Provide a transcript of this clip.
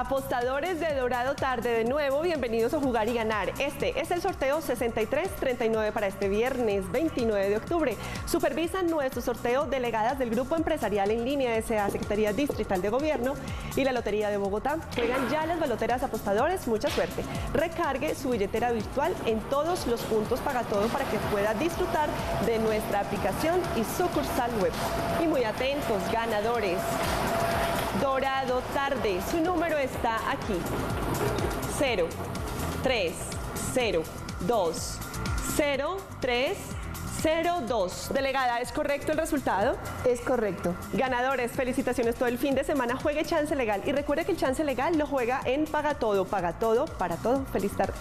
Apostadores de Dorado Tarde, de nuevo, bienvenidos a Jugar y Ganar. Este es el sorteo 6339 para este viernes 29 de octubre. Supervisan nuestro sorteo delegadas del Grupo Empresarial en Línea de la Secretaría Distrital de Gobierno y la Lotería de Bogotá. Juegan ya las baloteras apostadores, mucha suerte. Recargue su billetera virtual en todos los puntos Paga Todo para que pueda disfrutar de nuestra aplicación y sucursal web. Y muy atentos, ganadores. Dorado Tarde, su número está aquí, 0, 3, 0, 2, 0, 3, 0, 2. Delegada, ¿es correcto el resultado? Es correcto. Ganadores, felicitaciones todo el fin de semana. Juegue Chance Legal y recuerde que el Chance Legal lo juega en Paga Todo. Paga Todo, para todo. Feliz tarde.